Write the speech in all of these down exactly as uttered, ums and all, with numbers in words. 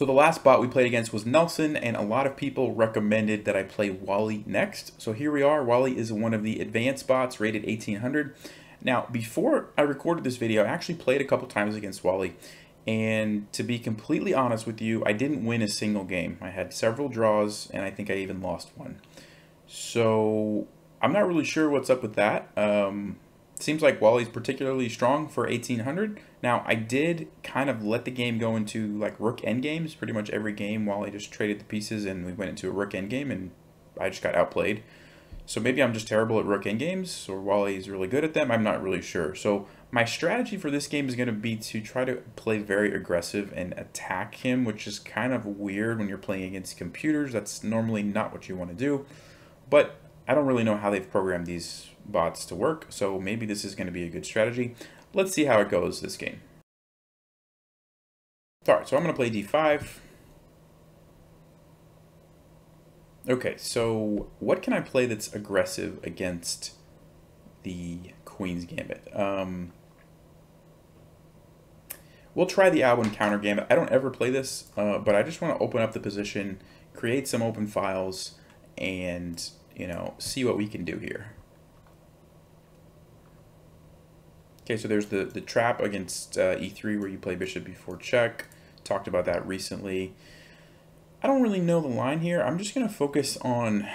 So the last bot we played against was Nelson, and a lot of people recommended that I play Wally next. So here we are. Wally is one of the advanced bots, rated eighteen hundred. Now, before I recorded this video, I actually played a couple times against Wally, and to be completely honest with you, I didn't win a single game. I had several draws, and I think I even lost one. So I'm not really sure what's up with that. Um, seems like Wally's particularly strong for eighteen hundred. Now, I did kind of let the game go into like rook end games. Pretty much every game, Wally just traded the pieces and we went into a rook end game, and I just got outplayed. So maybe I'm just terrible at rook end games, or Wally's really good at them. I'm not really sure. So my strategy for this game is going to be to try to play very aggressive and attack him, which is kind of weird when you're playing against computers. That's normally not what you want to do. But I don't really know how they've programmed these bots to work, so maybe this is going to be a good strategy. Let's see how it goes this game. Alright, so I'm going to play d five. Okay, so what can I play that's aggressive against the Queen's Gambit? Um, we'll try the Albin Counter Gambit. I don't ever play this, uh, but I just want to open up the position, create some open files, and you know, see what we can do here. Okay, so there's the, the trap against uh, e three, where you play bishop before check. Talked about that recently. I don't really know the line here. I'm just going to focus on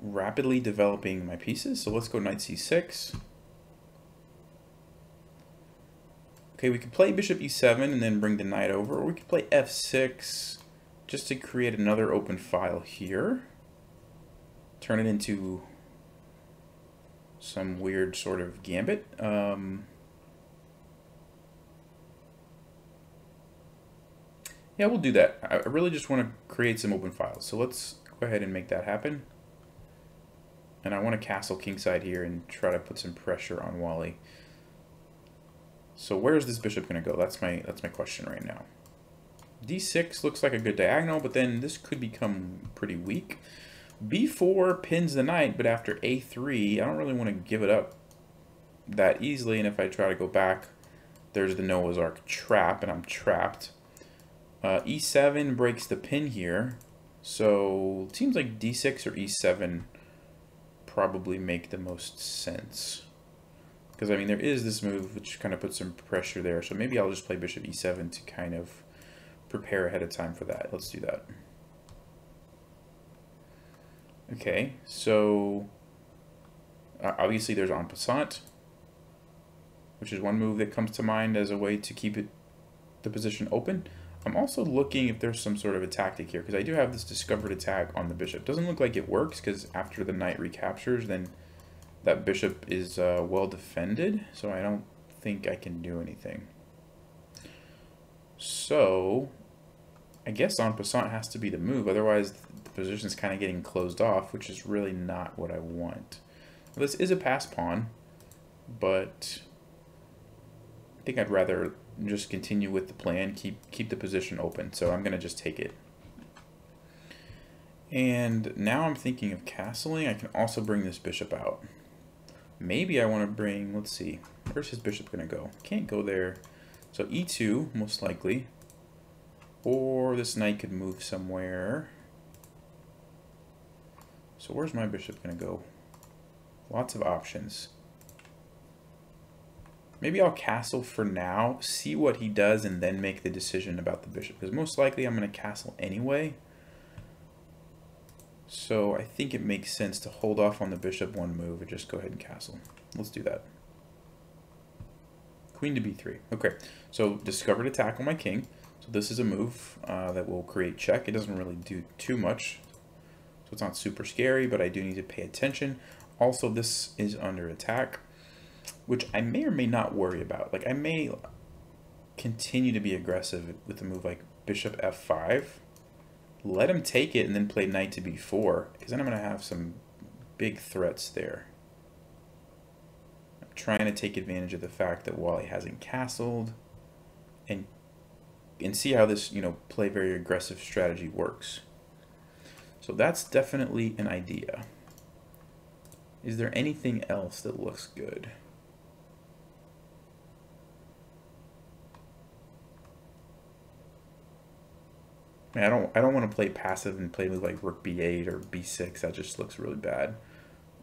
rapidly developing my pieces. So let's go knight c six. Okay, we could play bishop e seven and then bring the knight over, or we could play f six just to create another open file here. Turn it into some weird sort of gambit. Um, yeah, we'll do that. I really just want to create some open files. So let's go ahead and make that happen. And I want to castle kingside here and try to put some pressure on Wally. So where is this bishop going to go? That's my, that's my question right now. d six looks like a good diagonal, but then this could become pretty weak. b four pins the knight, but after a three, I don't really want to give it up that easily, and if I try to go back, there's the Noah's Ark trap, and I'm trapped. Uh, e seven breaks the pin here, so it seems like d six or e seven probably make the most sense. Because, I mean, there is this move which kind of puts some pressure there, so maybe I'll just play bishop e seven to kind of prepare ahead of time for that. Let's do that. Okay, so uh, obviously there's en passant, which is one move that comes to mind as a way to keep it, the position open. I'm also looking if there's some sort of a tactic here, because I do have this discovered attack on the bishop. Doesn't look like it works, because after the knight recaptures, then that bishop is uh, well defended, so I don't think I can do anything. So I guess en passant has to be the move, otherwise the position is kind of getting closed off, which is really not what I want. Well, this is a pass pawn, but I think I'd rather just continue with the plan, keep keep the position open, so I'm going to just take it. And now I'm thinking of castling. I can also bring this bishop out. Maybe I want to bring, let's see, where's his bishop going to go? Can't go there. So e two, most likely. Or this knight could move somewhere. So where's my bishop going to go? Lots of options. Maybe I'll castle for now, see what he does, and then make the decision about the bishop. Because most likely I'm going to castle anyway. So I think it makes sense to hold off on the bishop one move and just go ahead and castle. Let's do that. Queen to b three. Okay, so discovered attack on my king. So this is a move uh, that will create check. It doesn't really do too much, so it's not super scary, but I do need to pay attention. Also, this is under attack, which I may or may not worry about. Like, I may continue to be aggressive with a move like bishop f five. Let him take it and then play knight to b four, because then I'm going to have some big threats there. I'm trying to take advantage of the fact that Wally hasn't castled, and and see how this, you know, play very aggressive strategy works. So that's definitely an idea. Is there anything else that looks good? I mean, I don't I don't want to play passive and play with like rook b eight or b six. That just looks really bad.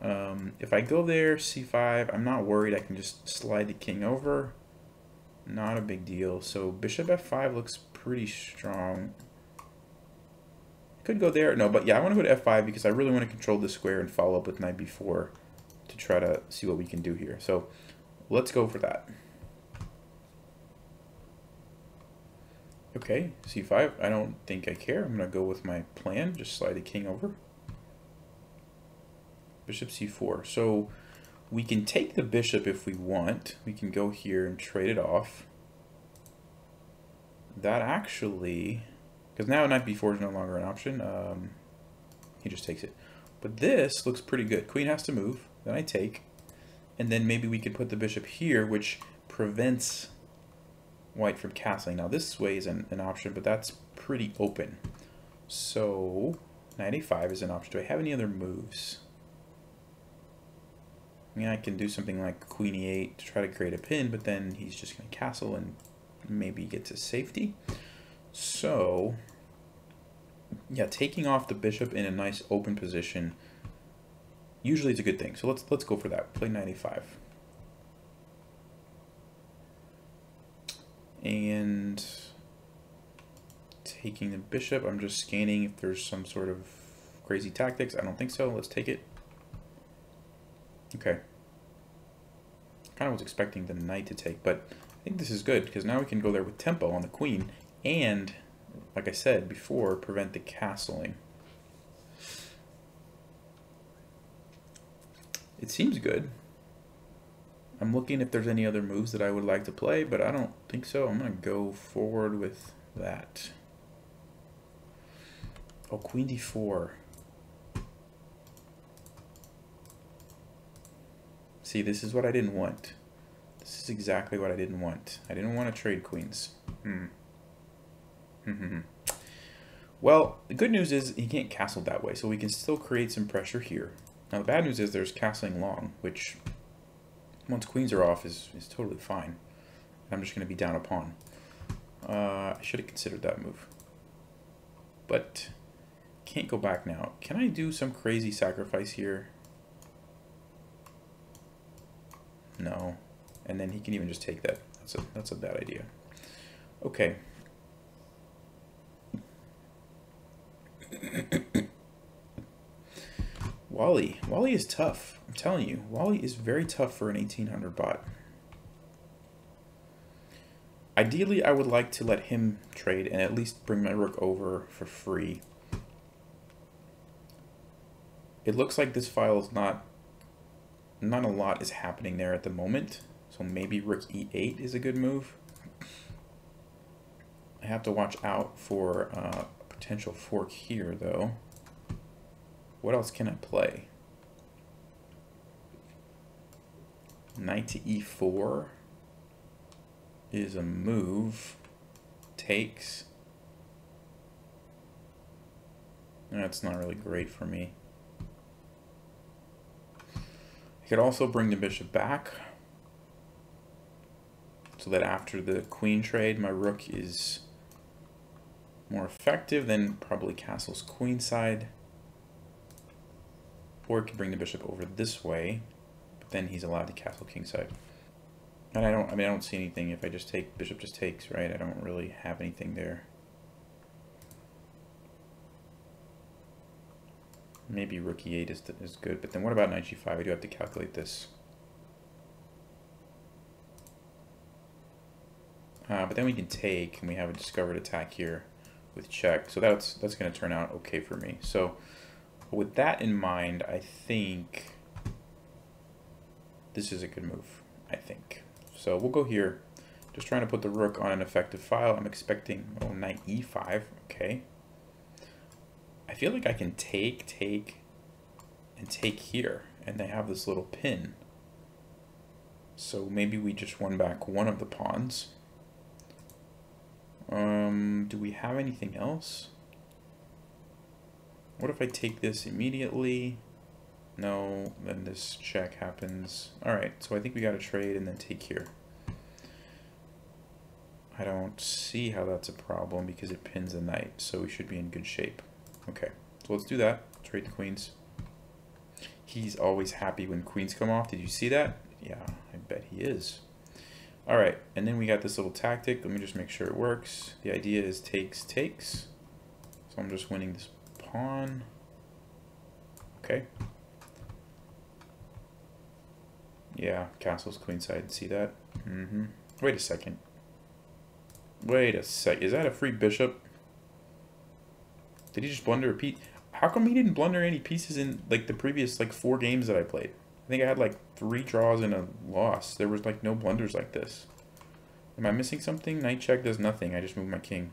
Um, if I go there, c five, I'm not worried. I can just slide the king over. Not a big deal. So bishop f five looks pretty strong. Could go there. No, but yeah, I want to go to f five because I really want to control the square and follow up with knight b four to try to see what we can do here. So let's go for that. Okay, c five. I don't think I care. I'm going to go with my plan. Just slide the king over. Bishop c four. So we can take the bishop if we want. We can go here and trade it off. That actually... because now knight b four is no longer an option. Um, he just takes it. But this looks pretty good. Queen has to move. Then I take. And then maybe we could put the bishop here, which prevents white from castling. Now this way is an, an option, but that's pretty open. So knight a five is an option. Do I have any other moves? I mean, I can do something like queen e eight to try to create a pin, but then he's just going to castle and maybe get to safety. So yeah, taking off the bishop in a nice open position usually is a good thing. So let's let's go for that. Play knight a five. And taking the bishop, I'm just scanning if there's some sort of crazy tactics. I don't think so. Let's take it. Okay. Kind of was expecting the knight to take, but I think this is good because now we can go there with tempo on the queen and, like I said before, prevent the castling. It seems good. I'm looking if there's any other moves that I would like to play, but I don't think so. I'm going to go forward with that. Oh, queen d four. See, this is what I didn't want. This is exactly what I didn't want. I didn't want to trade queens. Hmm. Mm-hmm. Well, the good news is he can't castle that way, so we can still create some pressure here. Now, the bad news is there's castling long, which... once queens are off, is, is totally fine. I'm just going to be down a pawn. Uh, I should have considered that move. But can't go back now. Can I do some crazy sacrifice here? No. And then he can even just take that. That's a, that's a bad idea. Okay. Wally. Wally is tough. I'm telling you, Wally is very tough for an eighteen hundred bot. Ideally, I would like to let him trade and at least bring my rook over for free. It looks like this file is not, not a lot is happening there at the moment. So maybe rook e eight is a good move. I have to watch out for a potential fork here though. What else can I play? Knight to e four is a move. Takes. That's not really great for me. I could also bring the bishop back so that after the queen trade, my rook is more effective, then probably castles queenside. Or it could bring the bishop over this way, but then he's allowed to castle kingside. And I don't, I mean, I don't see anything if I just take, bishop just takes, right? I don't really have anything there. Maybe rook e eight is, is good, but then what about knight g five? I do have to calculate this. Uh, but then we can take, and we have a discovered attack here with check. So that's, that's gonna turn out okay for me. So. With that in mind, I think this is a good move, I think. So we'll go here. Just trying to put the rook on an effective file. I'm expecting, oh, knight e five, okay. I feel like I can take, take, and take here, and they have this little pin. So maybe we just won back one of the pawns. Um, do we have anything else? What if I take this immediately? No, then this check happens. All right, so I think we got to trade and then take here. I don't see how that's a problem because it pins a knight, so we should be in good shape. Okay, so let's do that. Trade the queens. He's always happy when queens come off. Did you see that? Yeah, I bet he is. All right, and then we got this little tactic. Let me just make sure it works. The idea is takes, takes. So I'm just winning this pawn. Okay. Yeah, castle's queenside. See that? Mm-hmm. Wait a second. Wait a sec. Is that a free bishop? Did he just blunder a piece? How come he didn't blunder any pieces in like the previous like four games that I played? I think I had like three draws and a loss. There was like no blunders like this. Am I missing something? Knight check does nothing. I just moved my king.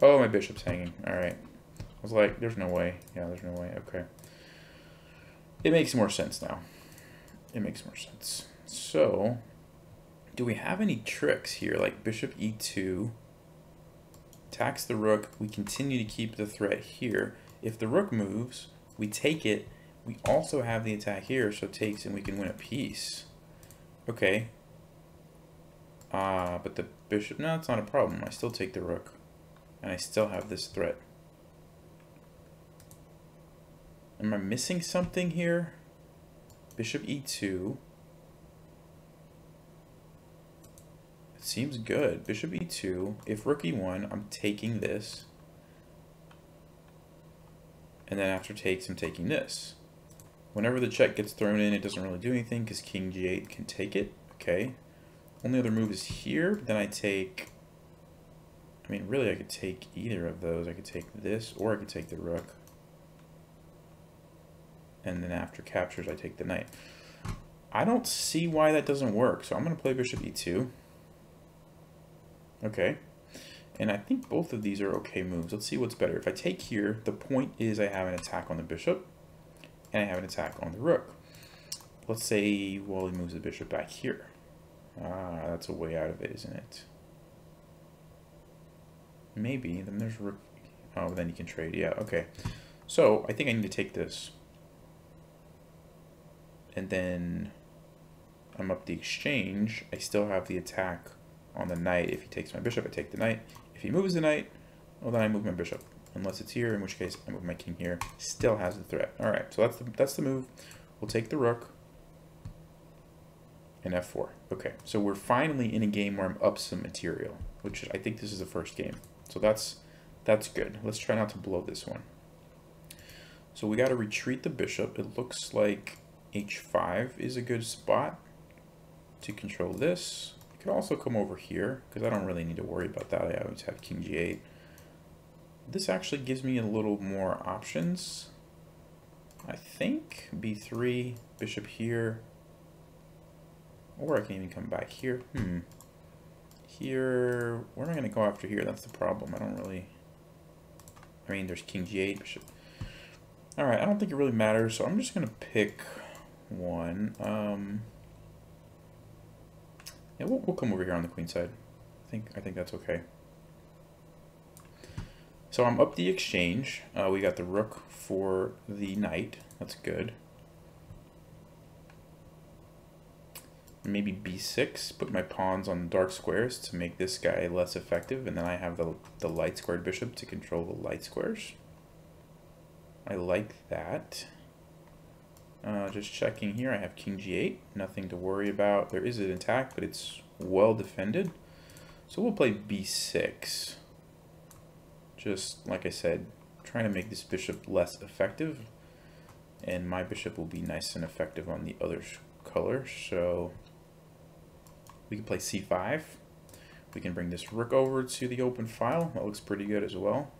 Oh, my bishop's hanging. All right. I was like, there's no way. Yeah, there's no way. Okay. It makes more sense now. It makes more sense. So, do we have any tricks here? Like bishop e two, attacks the rook. We continue to keep the threat here. If the rook moves, we take it. We also have the attack here, so takes and we can win a piece. Okay. Ah, uh, but the bishop, no, it's not a problem. I still take the rook, and I still have this threat. Am I missing something here? Bishop e two. It seems good. Bishop e two. If rook e one, I'm taking this. And then after takes, I'm taking this. Whenever the check gets thrown in, it doesn't really do anything because king g eight can take it. Okay. Only other move is here. But then I take... I mean, really, I could take either of those. I could take this, or I could take the rook. And then after captures, I take the knight. I don't see why that doesn't work, so I'm going to play bishop e two. Okay. And I think both of these are okay moves. Let's see what's better. If I take here, the point is I have an attack on the bishop, and I have an attack on the rook. Let's say Wally moves the bishop back here. Ah, that's a way out of it, isn't it? Maybe. Then there's rook. Oh, then you can trade. Yeah, okay. So I think I need to take this. And then I'm up the exchange. I still have the attack on the knight. If he takes my bishop, I take the knight. If he moves the knight, well, then I move my bishop. Unless it's here, in which case I move my king here. Still has the threat. All right, so that's the, that's the move. We'll take the rook and f four. Okay, so we're finally in a game where I'm up some material, which I think this is the first game. So that's, that's good. Let's try not to blow this one. So we got to retreat the bishop. It looks like h five is a good spot to control this. You could also come over here, because I don't really need to worry about that. I always have king g eight. This actually gives me a little more options. I think b three, bishop here, or I can even come back here. Hmm. Here, we're not going to go after here. That's the problem. I don't really... I mean, there's king g eight, bishop... All right, I don't think it really matters, so I'm just going to pick... one. Um, yeah, we'll, we'll come over here on the queen side. I think I think that's okay. So I'm up the exchange. Uh, we got the rook for the knight. That's good. Maybe b six. Put my pawns on dark squares to make this guy less effective, and then I have the the light squared bishop to control the light squares. I like that. Uh, just checking here, I have king g eight, nothing to worry about. There is an attack, but it's well defended. So we'll play b six. Just, like I said, trying to make this bishop less effective. And my bishop will be nice and effective on the other color. So we can play c five. We can bring this rook over to the open file. That looks pretty good as well.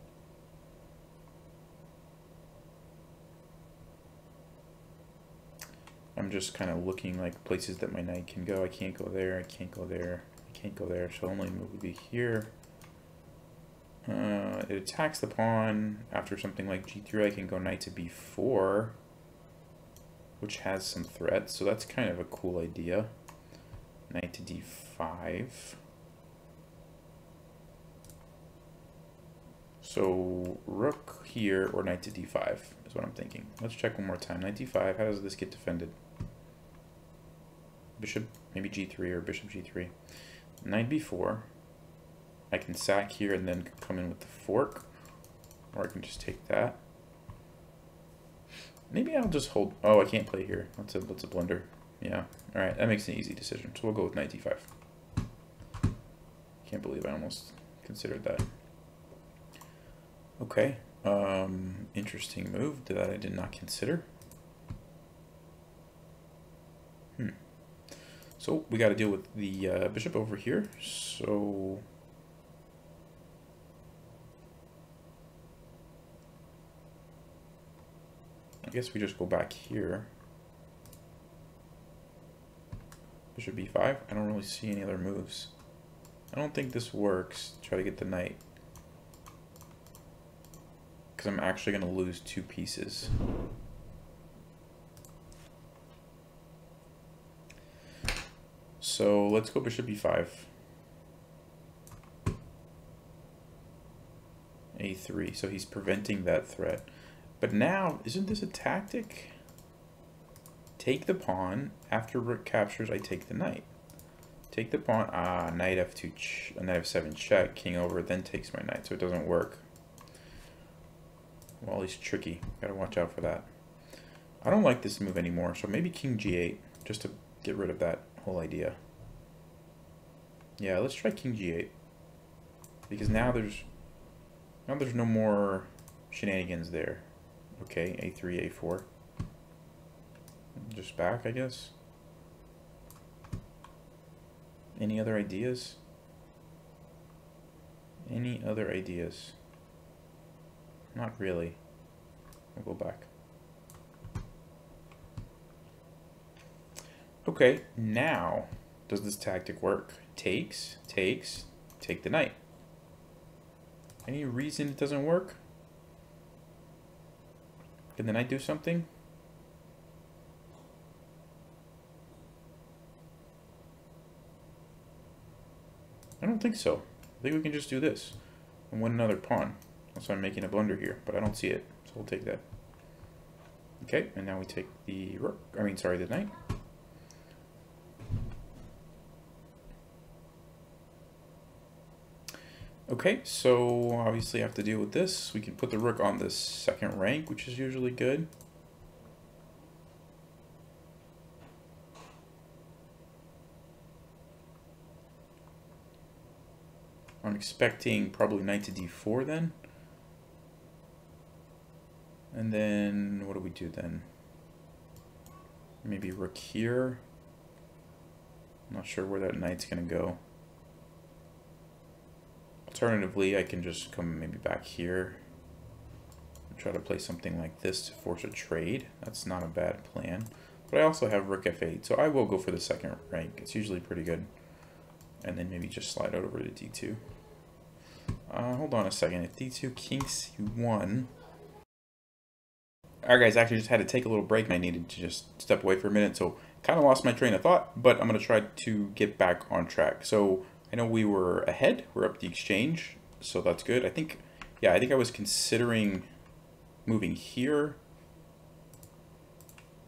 I'm just kind of looking like places that my knight can go. I can't go there, I can't go there, I can't go there, so only move would be here. Uh, it attacks the pawn. After something like g three, I can go knight to b four, which has some threats, so that's kind of a cool idea. Knight to d five. So rook here, or knight to d five, is what I'm thinking. Let's check one more time. Knight d five, how does this get defended? Bishop, maybe g three or bishop g three. Knight b four. I can sack here and then come in with the fork, or I can just take that. Maybe I'll just hold. Oh, I can't play here. That's a that's a blunder. Yeah. All right, that makes an easy decision. So we'll go with knight d five. Can't believe I almost considered that. Okay. Um, interesting move that I did not consider. Hmm. So we got to deal with the uh, bishop over here. So. I guess we just go back here. Bishop b five. I don't really see any other moves. I don't think this works. Try to get the knight. Because I'm actually going to lose two pieces. So let's go bishop b five. a three. So he's preventing that threat. But now, isn't this a tactic? Take the pawn. After rook captures, I take the knight. Take the pawn. Ah, knight f two, ch knight f seven check, king over, then takes my knight, so it doesn't work. Well, he's tricky. Gotta watch out for that. I don't like this move anymore, so maybe king g eight, just to get rid of that whole idea. Yeah, let's try king g eight. Because now there's, now there's no more shenanigans there. Okay, a three, a four. Just back, I guess. Any other ideas? Any other ideas? Not really. We'll go back. Okay, now, does this tactic work? Takes, takes, take the knight. Any reason it doesn't work? Can the knight do something? I don't think so. I think we can just do this and win another pawn. Also, I'm making a blunder here, but I don't see it, so we'll take that. Okay, and now we take the rook. I mean, sorry, the knight. Okay, so obviously I have to deal with this. We can put the rook on the second rank, which is usually good. I'm expecting probably knight to d four then. And then what do we do then? Maybe rook here. I'm not sure where that knight's gonna go. Alternatively, I can just come maybe back here and try to play something like this to force a trade. That's not a bad plan. But I also have rook f eight, so I will go for the second rank. It's usually pretty good. And then maybe just slide out over to d two. Uh, hold on a second. If d two, king c one. Alright guys, I actually just had to take a little break and I needed to just step away for a minute. So kind of lost my train of thought, but I'm going to try to get back on track. So I know we were ahead, we're up the exchange, so that's good. I think, yeah, I think I was considering moving here,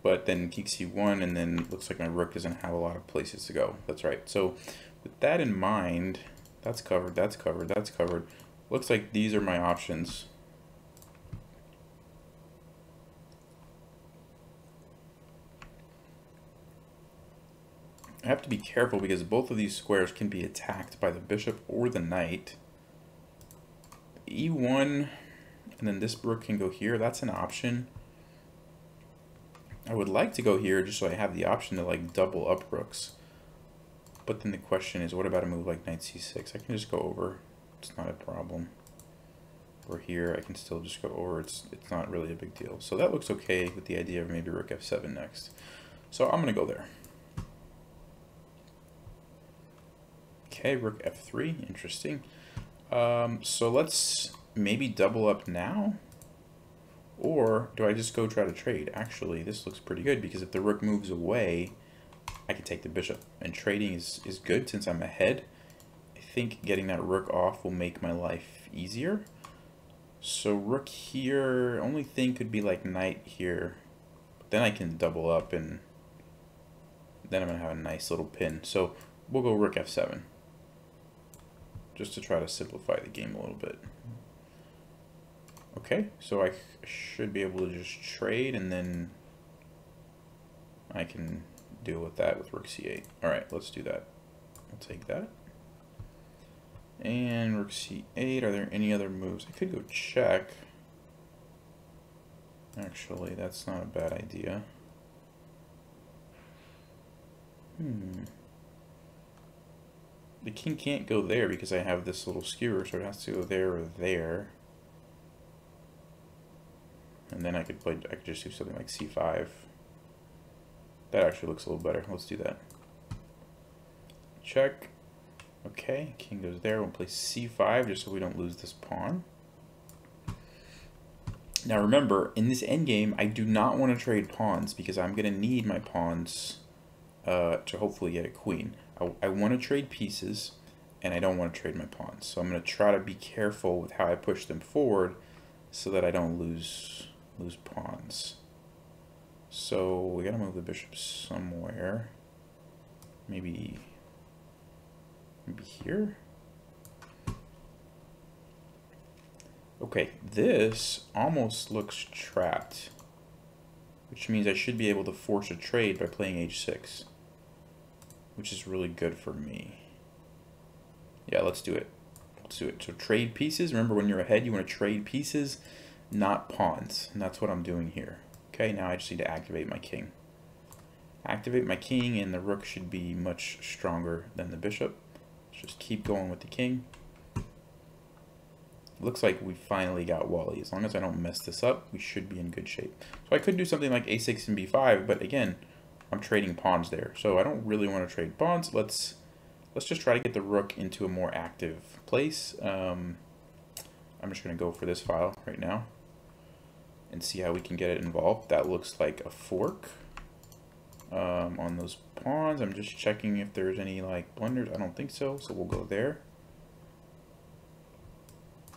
but then king c one, and then it looks like my rook doesn't have a lot of places to go. That's right. So with that in mind, that's covered, that's covered, that's covered. Looks like these are my options. I have to be careful because both of these squares can be attacked by the bishop or the knight. e one, and then this rook can go here. That's an option. I would like to go here just so I have the option to like double up rooks. But then the question is, what about a move like knight c six? I can just go over. It's not a problem. Or here, I can still just go over. It's, it's not really a big deal. So that looks okay with the idea of maybe rook f seven next. So I'm going to go there. Okay, rook f three, interesting. Um, so let's maybe double up now. Or do I just go try to trade? Actually, this looks pretty good because if the rook moves away, I can take the bishop. And trading is, is good since I'm ahead. I think getting that rook off will make my life easier. So rook here, only thing could be like knight here. But then I can double up and then I'm gonna have a nice little pin. So we'll go rook f seven. just to try to simplify the game a little bit. Okay, so I should be able to just trade, and then I can deal with that with rook c eight. All right, let's do that. I'll take that. And rook c eight, are there any other moves? I could go check. Actually, that's not a bad idea. Hmm. The king can't go there because I have this little skewer, so it has to go there or there. And then I could play, I could just do something like c five. That actually looks a little better. Let's do that. Check. Okay, king goes there. We'll play c five just so we don't lose this pawn. Now remember, in this endgame, I do not want to trade pawns because I'm going to need my pawns uh, to hopefully get a queen. I, I want to trade pieces, and I don't want to trade my pawns. So I'm going to try to be careful with how I push them forward so that I don't lose lose pawns. So we got to move the bishop somewhere. Maybe... Maybe here? Okay, this almost looks trapped, which means I should be able to force a trade by playing h six, which is really good for me. Yeah, let's do it. Let's do it. So trade pieces. Remember, when you're ahead, you want to trade pieces, not pawns, and that's what I'm doing here. Okay, now I just need to activate my king. Activate my king, and the rook should be much stronger than the bishop. Let's just keep going with the king. Looks like we finally got Wally. As long as I don't mess this up, we should be in good shape. So I could do something like a six and b five, but again, I'm trading pawns there. So I don't really want to trade pawns. Let's let's just try to get the rook into a more active place. Um, I'm just going to go for this file right now and see how we can get it involved. That looks like a fork um, on those pawns. I'm just checking if there's any like blunders. I don't think so, so we'll go there.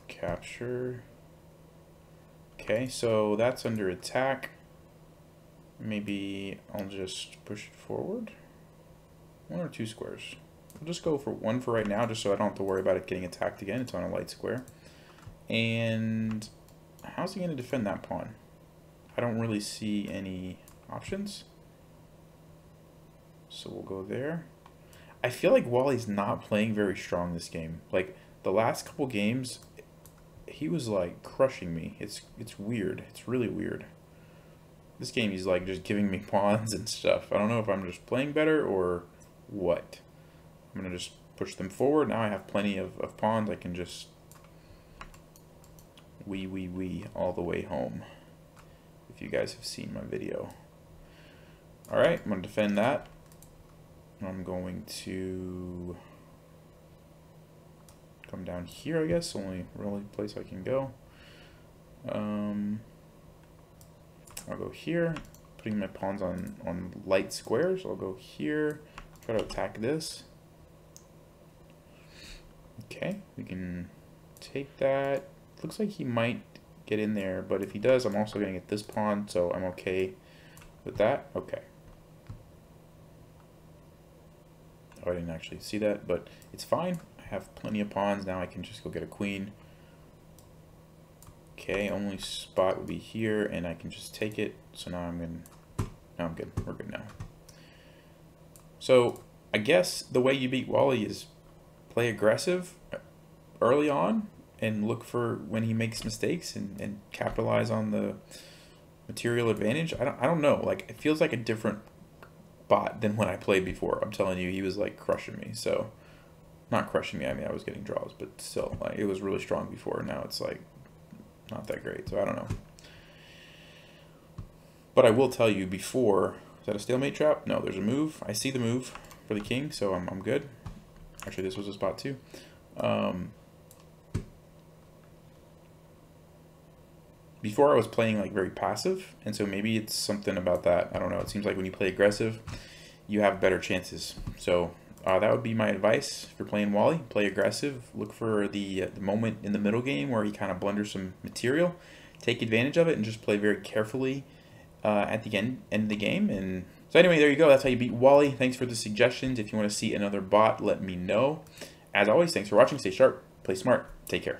Capture. Okay, so that's under attack. Maybe I'll just push it forward one or two squares. I'll just go for one for right now, just so I don't have to worry about it getting attacked again. It's on a light square. And how's he going to defend that pawn? I don't really see any options, so we'll go there. I feel like Wally's not playing very strong this game. Like the last couple games, he was like crushing me. It's it's weird. It's really weird. This game, he's like just giving me pawns and stuff. I don't know if I'm just playing better or what. I'm gonna just push them forward. Now I have plenty of, of pawns. I can just wee wee wee all the way home. If you guys have seen my video. All right, I'm gonna defend that. I'm going to come down here, I guess. Only really place I can go. Um, I'll go here, putting my pawns on on light squares. I'll go here, try to attack this. Okay, we can take that. Looks like he might get in there, but if he does, I'm also gonna get this pawn, so I'm okay with that. Okay. Oh, I didn't actually see that, but it's fine. Have plenty of pawns. Now I can just go get a queen. Okay, only spot would be here, and I can just take it. So now I'm gonna, now I'm good. We're good now. So I guess the way you beat Wally is play aggressive early on and look for when he makes mistakes and, and capitalize on the material advantage. I don't, I don't know. Like, it feels like a different bot than when I played before. I'm telling you, he was like crushing me. So not crushing me, I mean I was getting draws, but still, like, it was really strong before. Now it's like not that great, so I don't know. But I will tell you before, is that a stalemate trap? No, there's a move. I see the move for the king, so I'm, I'm good. Actually, this was a spot too. Um, before I was playing like very passive, and so maybe it's something about that. I don't know, it seems like when you play aggressive, you have better chances. So Uh, that would be my advice if you're playing Wally. Play aggressive. Look for the, uh, the moment in the middle game where he kind of blunders some material. Take advantage of it and just play very carefully uh, at the end, end of the game. And so anyway, there you go. That's how you beat Wally. Thanks for the suggestions. If you want to see another bot, let me know. As always, thanks for watching. Stay sharp, play smart, take care.